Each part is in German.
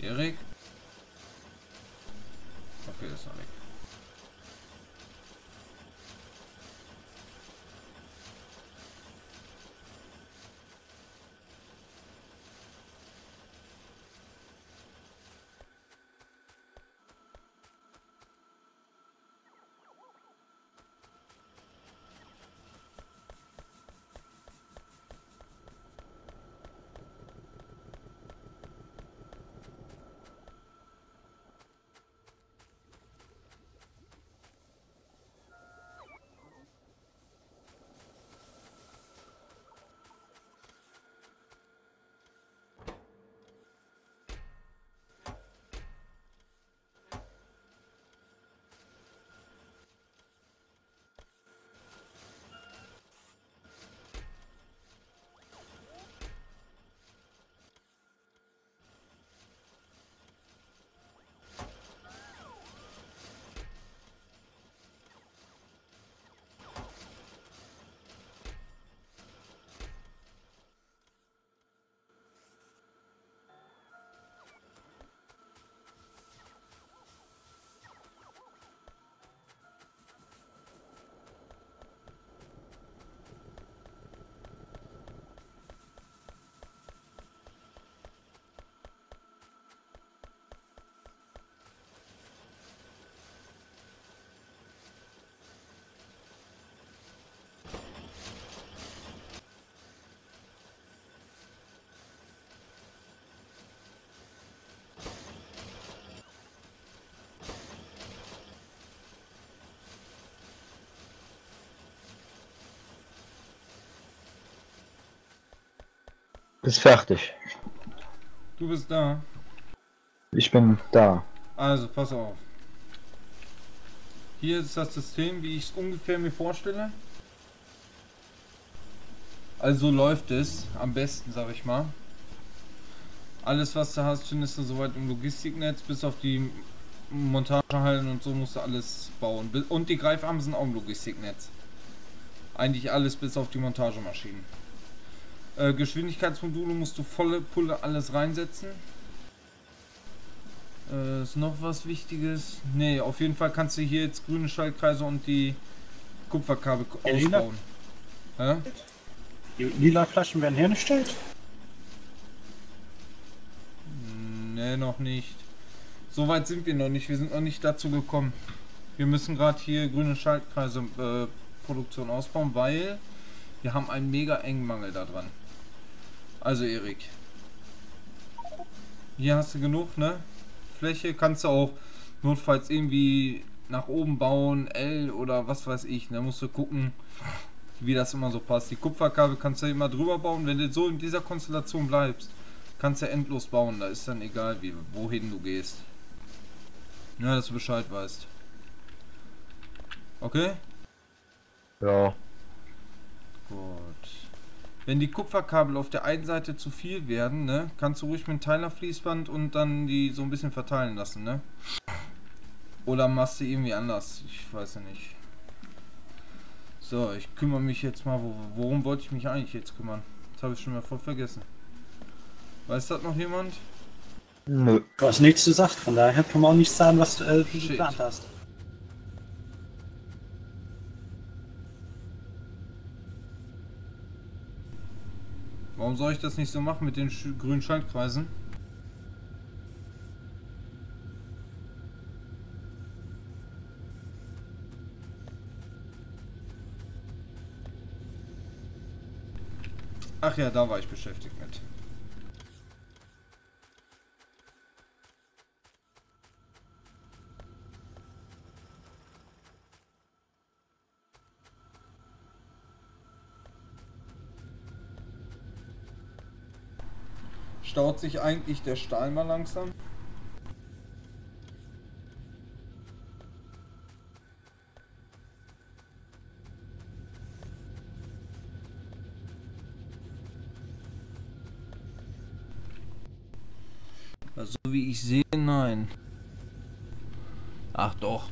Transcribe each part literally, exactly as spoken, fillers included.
Erik. Okay, das ist noch weg. Ist fertig. Du bist da. Ich bin da. Also pass auf. Hier ist das System, wie ich es ungefähr mir vorstelle. Also läuft es am besten, sag ich mal. Alles was du hast, findest du soweit im Logistiknetz, bis auf die Montagehallen und so musst du alles bauen. Und die Greifarmen sind auch im Logistiknetz. Eigentlich alles bis auf die Montagemaschinen. Äh, Geschwindigkeitsmodule musst du volle Pulle alles reinsetzen. Äh, ist noch was Wichtiges? Ne, auf jeden Fall kannst du hier jetzt grüne Schaltkreise und die Kupferkabel ausbauen. Lila? Die lila Flaschen werden hergestellt? Ne, noch nicht. So weit sind wir noch nicht. Wir sind noch nicht dazu gekommen. Wir müssen gerade hier grüne Schaltkreise äh, Produktion ausbauen, weil wir haben einen mega engen Mangel da dran. Also Erik, hier hast du genug, ne? Fläche kannst du auch notfalls irgendwie nach oben bauen, L oder was weiß ich. Da musst du gucken, wie das immer so passt. Die Kupferkabel kannst du immer drüber bauen. Wenn du so in dieser Konstellation bleibst, kannst du endlos bauen. Da ist dann egal, wie, wohin du gehst. Ja, dass du Bescheid weißt. Okay? Ja. Gut. Wenn die Kupferkabel auf der einen Seite zu viel werden, ne, kannst du ruhig mit einem Teilerfließband und dann die so ein bisschen verteilen lassen, ne? Oder machst du irgendwie anders? Ich weiß ja nicht. So, ich kümmere mich jetzt mal. Worum wollte ich mich eigentlich jetzt kümmern? Das habe ich schon mal voll vergessen. Weiß das noch jemand? Nö. Du hast nichts gesagt, von daher kann man auch nichts sagen, was du äh, geplant hast. Warum soll ich das nicht so machen mit den grünen Schaltkreisen? Ach ja, da war ich beschäftigt mit. Staut sich eigentlich der Stahl mal langsam? Also wie ich sehe, nein. Ach doch.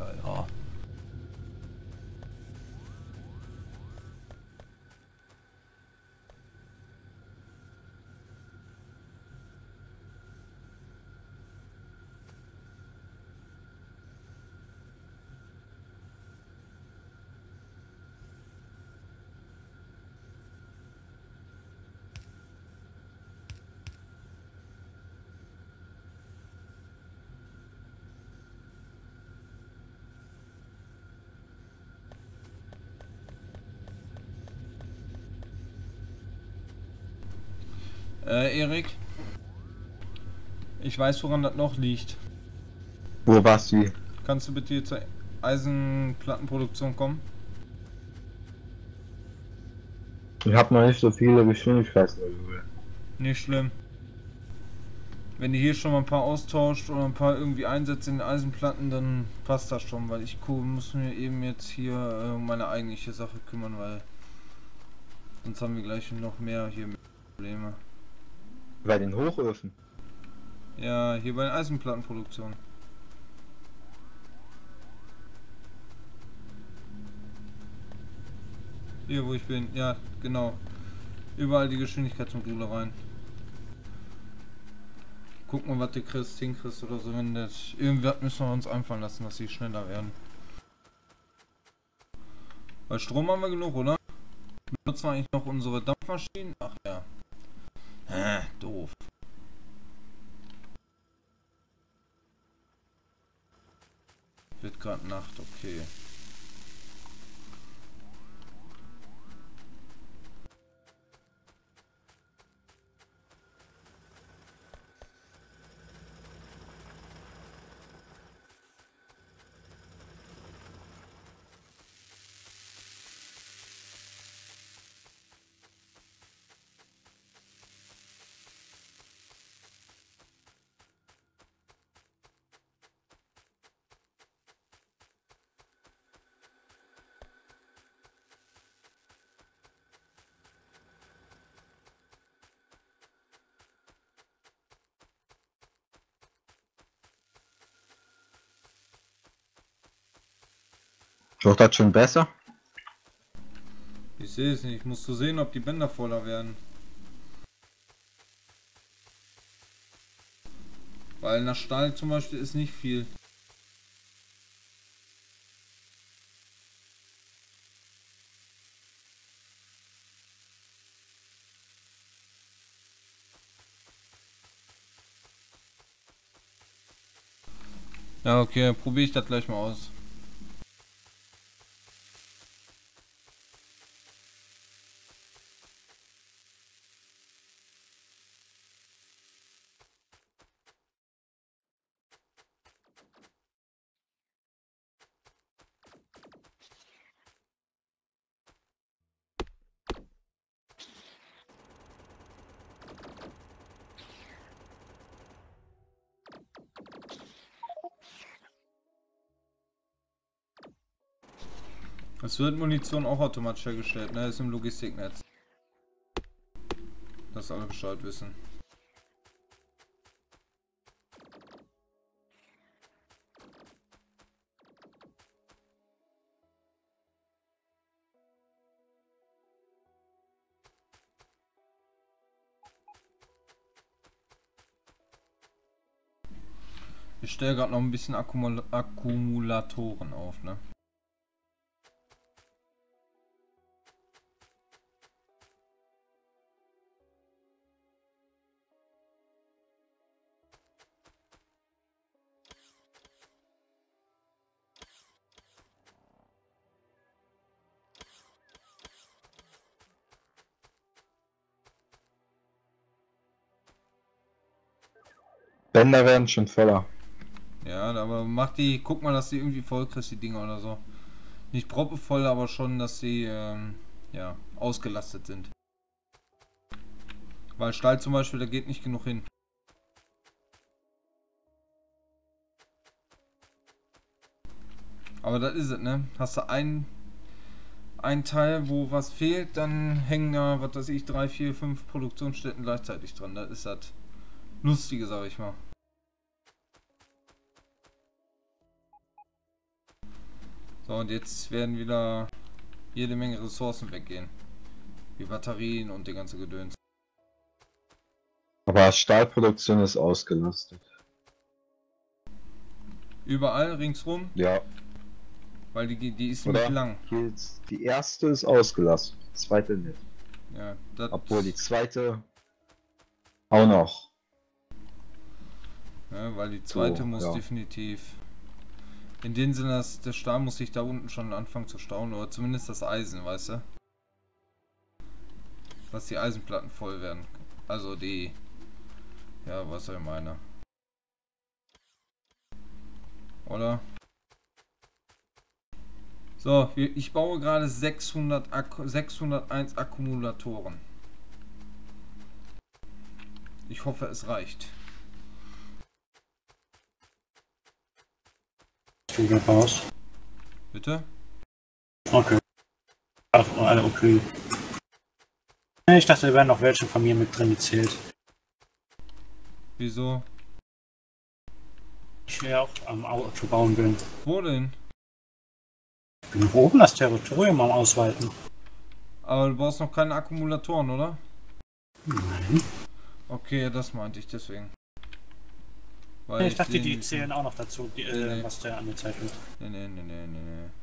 Ja, ja. Äh, Erik? Ich weiß, woran das noch liegt. Wo warst du? Kannst du bitte zur Eisenplattenproduktion kommen? Ich habe noch nicht so viele Geschwindigkeitsmodule. Nicht schlimm. Wenn ihr hier schon mal ein paar austauscht oder ein paar irgendwie einsetzt in den Eisenplatten, dann passt das schon, weil ich muss mir eben jetzt hier um meine eigentliche Sache kümmern, weil sonst haben wir gleich noch mehr hier Probleme. Bei den Hochöfen? Ja, hier bei den Eisenplattenproduktionen. Hier, wo ich bin, ja, genau. Überall die Geschwindigkeitsmodule rein. Guck mal, was du kriegst, hinkriegst oder so. Wenn das irgendwas müssen wir uns einfallen lassen, dass sie schneller werden. Weil Strom haben wir genug, oder? Benutzen wir eigentlich noch unsere Dampfmaschinen? Ach ja. Hä, doof. Wird gerade Nacht, okay. Doch das schon besser? Ich sehe es nicht, ich muss so sehen, ob die Bänder voller werden. Weil nach Stahl zum Beispiel ist nicht viel. Ja, okay, probiere ich das gleich mal aus. Es wird Munition auch automatisch hergestellt, ne? Ist im Logistiknetz. Dass alle Bescheid wissen. Ich stelle gerade noch ein bisschen Akkumula- Akkumulatoren auf, ne? Bänder werden schon voller. Ja, aber mach die, guck mal, dass die irgendwie voll kriegst, die Dinger oder so. Nicht proppevoll, aber schon, dass sie ähm, ja, ausgelastet sind. Weil Stahl zum Beispiel, da geht nicht genug hin. Aber das ist es, ne? Hast du ein, ein Teil, wo was fehlt, dann hängen da, was weiß ich, drei, vier, fünf Produktionsstätten gleichzeitig dran. Das ist das Lustige, sag ich mal. So, und jetzt werden wieder jede Menge Ressourcen weggehen. Wie Batterien und die ganze Gedöns. Aber Stahlproduktion ist ausgelastet. Überall ringsrum? Ja. Weil die, die ist nicht lang. Die erste ist ausgelastet, die zweite nicht. Ja, obwohl die zweite auch noch. Ja, weil die zweite so, muss ja definitiv. In dem Sinne, dass der Stahl muss sich da unten schon anfangen zu stauen, oder zumindest das Eisen, weißt du? Dass die Eisenplatten voll werden. Also die, ja, was soll ich meine? Oder? So, ich baue gerade sechshundert, sechshunderteins Akkumulatoren. Ich hoffe, es reicht. Raus. Bitte? Okay. Ach, alle okay. Ich dachte, da wären noch welche von mir mit drin gezählt. Wieso? Ich wäre auch am Auto bauen will. Wo denn? Ich bin oben das Territorium am Ausweiten. Aber du brauchst noch keine Akkumulatoren, oder? Nein. Okay, das meinte ich deswegen. Weil ich dachte, die zählen auch noch dazu, die, nee, äh, nee. was der angezeigt wird. Nee, nee, nee, nee, nee.